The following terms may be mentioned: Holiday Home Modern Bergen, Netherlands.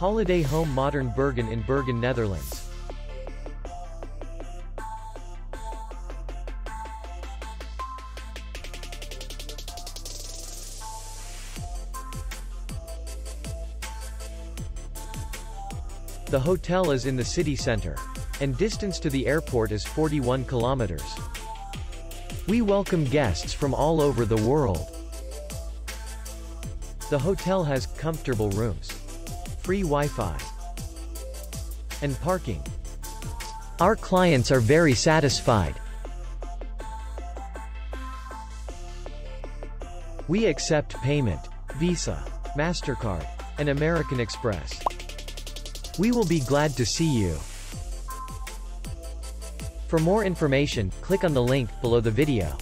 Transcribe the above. Holiday Home Modern Bergen in Bergen, Netherlands. The hotel is in the city center, and distance to the airport is 41 kilometers. We welcome guests from all over the world. The hotel has comfortable rooms, free Wi-Fi, and parking. Our clients are very satisfied. We accept payment, Visa, MasterCard, and American Express. We will be glad to see you. For more information, click on the link below the video.